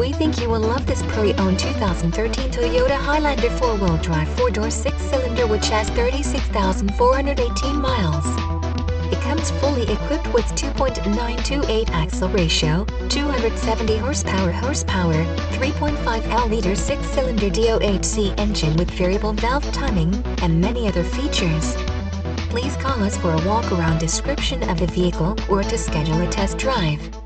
We think you will love this pre-owned 2013 Toyota Highlander 4-wheel drive 4-door 6-cylinder, which has 36,418 miles. It comes fully equipped with 2.928 axle ratio, 270 horsepower, 3.5L-liter 6-cylinder DOHC engine with variable valve timing, and many other features. Please call us for a walk-around description of the vehicle or to schedule a test drive.